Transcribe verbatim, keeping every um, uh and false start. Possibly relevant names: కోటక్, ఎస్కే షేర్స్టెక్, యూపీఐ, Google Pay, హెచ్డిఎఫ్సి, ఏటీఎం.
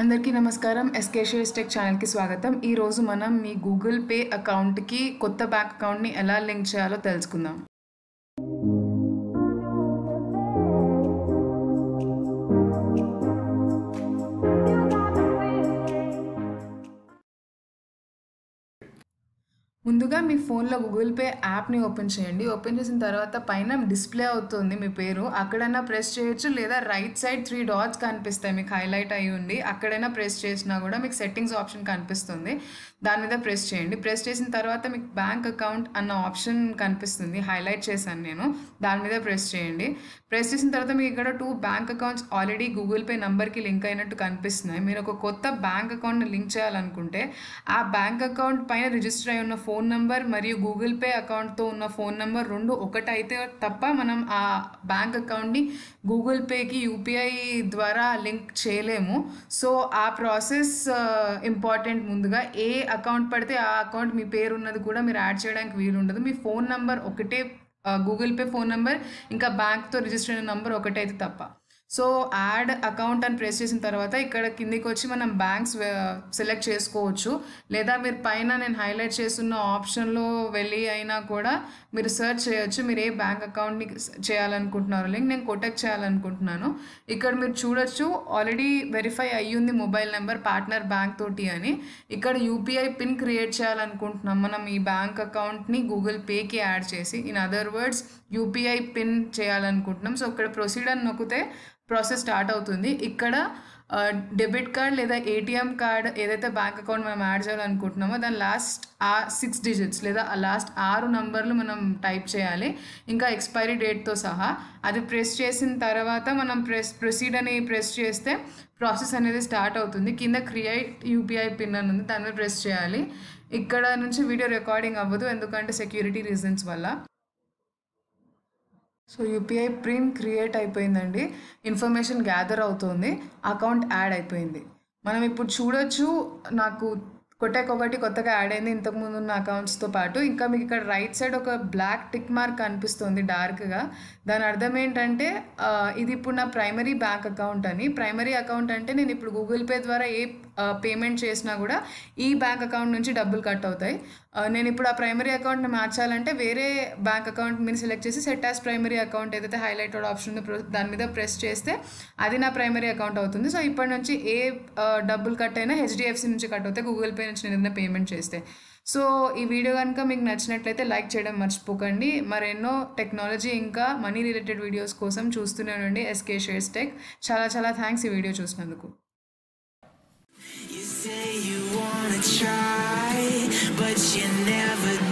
अंदर की नमस्कारम SK शरेस्टेक channel की स्वागतम ई रोज़ु मनम मी गूगल पे अकाउंट की कोत्ता बैंक अकाउंट नी एला लिंक चेयालो तेलुसुकुंदाम। ముందుగా మీ ఫోన్ లో Google Pay యాప్ ని ఓపెన్ చేయండి। ఓపెన్ చేసిన తర్వాత పైన డిస్ప్లే అవుతుంది మీ పేరు, అక్కడైనా ప్రెస్ చేయొచ్చు లేదా రైట్ సైడ్ త్రీ డాట్స్ కనిపిస్తాయి మీకు హైలైట్ అయ్యి ఉంది, అక్కడైనా ప్రెస్ చేసినా కూడా మీకు సెట్టింగ్స్ ఆప్షన్ కనిపిస్తుంది, దాని మీద ప్రెస్ చేయండి। ప్రెస్ చేసిన తర్వాత మీకు బ్యాంక్ అకౌంట్ అన్న ఆప్షన్ కనిపిస్తుంది, హైలైట్ చేశాను నేను, దాని మీద ప్రెస్ చేయండి। ప్రెస్ చేసిన తర్వాత మీకు ఇక్కడ two bank accounts already Google Pay number కి లింక్ అయినట్టు కనిపిస్తున్నాయి। మీరు ఒక కొత్త బ్యాంక్ అకౌంట్ ని లింక్ చేయాలనుకుంటే ఆ బ్యాంక్ అకౌంట్ పైన రిజిస్టర్ అయి ఉన్న फोन नंबर मरियु गूगल पे अकाउंट तो उन्न फोन नंबर रेंडु ओकटैते तप्प मनम आ बैंक अकाउंट नी गूगल पे की यूपीआई द्वारा लिंक चेयलेमु। सो आ प्रोसेस इंपॉर्टेंट। मुंदुगा ए अकाउंट पड़ते आ अकाउंट मी पेरु उन्नदि कूडा मीरु ऐड चेयडानिकि वीलु उंडदु। मी फोन नंबर ओकटे गूगल पे फोन नंबर इंका बैंक तो रिजिस्टर अयिन नंबर ओकटैते तप्प। సో యాడ్ అకౌంట్ అని ప్రెస్ చేసిన తర్వాత ఇక్కడ కిందకి వచ్చి మనం బ్యాంక్స్ సెలెక్ట్ చేసుకోవచ్చు, లేదా మీరు పైన నేను హైలైట్ చేస్తున్న ఆప్షన్లో వెళ్ళి అయినా కూడా మీరు సెర్చ్ చేయొచ్చు మీరు ఏ బ్యాంక్ అకౌంట్ని చేయాలనుకుంటున్నారో। లింక్ నేను కోటక్ చేయాలనుకుంటున్నాను। ఇక్కడ మీరు చూడొచ్చు ఆల్రెడీ వెరిఫై అయ్యింది మొబైల్ నెంబర్ పార్ట్నర్ బ్యాంక్ తోటి అని। ఇక్కడ యూపీఐ పిన్ క్రియేట్ చేయాలనుకుంటున్నాం మనం ఈ బ్యాంక్ అకౌంట్ని గూగుల్ పేకి యాడ్ చేసి, in other words యూపీఐ pin చేయాలనుకుంటున్నాం। సో ఇక్కడ ప్రొసీడ్ అని నొక్కితే ప్రాసెస్ స్టార్ట్ అవుతుంది। ఇక్కడ డెబిట్ కార్డ్ లేదా ఏటీఎం కార్డ్ ఏదైతే బ్యాంక్ అకౌంట్ మనం యాడ్ చేయాలనుకుంటున్నామో దాని లాస్ట్ ఆ సిక్స్ డిజిట్స్ లేదా ఆ లాస్ట్ ఆరు నంబర్లు మనం టైప్ చేయాలి, ఇంకా ఎక్స్పైరీ డేట్తో సహా। అది ప్రెస్ చేసిన తర్వాత మనం ప్రెస్ ప్రొసీడ్ అని ప్రెస్ చేస్తే ప్రాసెస్ అనేది స్టార్ట్ అవుతుంది। కింద క్రియేట్ యూపీఐ పిన్ అని ఉంది, దాన్ని ప్రెస్ చేయాలి। ఇక్కడ నుంచి వీడియో రికార్డింగ్ అవ్వదు ఎందుకంటే సెక్యూరిటీ రీజన్స్ వల్ల। సో యూపీఐ పిన్ క్రియేట్ అయిపోయిందండి, ఇన్ఫర్మేషన్ గ్యాదర్ అవుతుంది, అకౌంట్ యాడ్ అయిపోయింది। మనం ఇప్పుడు చూడొచ్చు నాకు కొటక్ ఒకటి కొత్తగా యాడ్ అయింది ఇంతకుముందు ఉన్న అకౌంట్స్తో పాటు। ఇంకా మీకు ఇక్కడ రైట్ సైడ్ ఒక బ్లాక్ టిక్ మార్క్ కనిపిస్తుంది డార్క్గా, దాని అర్థం ఏంటంటే ఇది ఇప్పుడు నా ప్రైమరీ బ్యాంక్ అకౌంట్ అని। ప్రైమరీ అకౌంట్ అంటే నేను ఇప్పుడు గూగుల్ పే ద్వారా ఏ పేమెంట్ చేసినా కూడా ఈ బ్యాంక్ అకౌంట్ నుంచి డబ్బులు కట్ అవుతాయి। నేను ఇప్పుడు ఆ ప్రైమరీ అకౌంట్ని మార్చాలంటే వేరే బ్యాంక్ అకౌంట్ మీద సెలెక్ట్ చేసి సెట్ యాజ్ ప్రైమరీ అకౌంట్ ఏదైతే హైలైటెడ్ ఆప్షన్ దాని మీద ప్రెస్ చేస్తే అది నా ప్రైమరీ అకౌంట్ అవుతుంది। సో ఇప్పటి నుంచి ఏ డబ్బులు కట్ అయినా హెచ్డిఎఫ్సి నుంచి కట్ అవుతాయి గూగుల్ పే నుంచి నేను ఏదైనా పేమెంట్ చేస్తే। సో ఈ వీడియో కనుక మీకు నచ్చినట్లయితే లైక్ చేయడం మర్చిపోకండి। మరెన్నో టెక్నాలజీ ఇంకా మనీ రిలేటెడ్ వీడియోస్ కోసం చూస్తూనే ఉండండి ఎస్కే షేర్స్టెక్। చాలా చాలా థ్యాంక్స్ ఈ వీడియో చూసినందుకు। You say you wanna try, but you never do.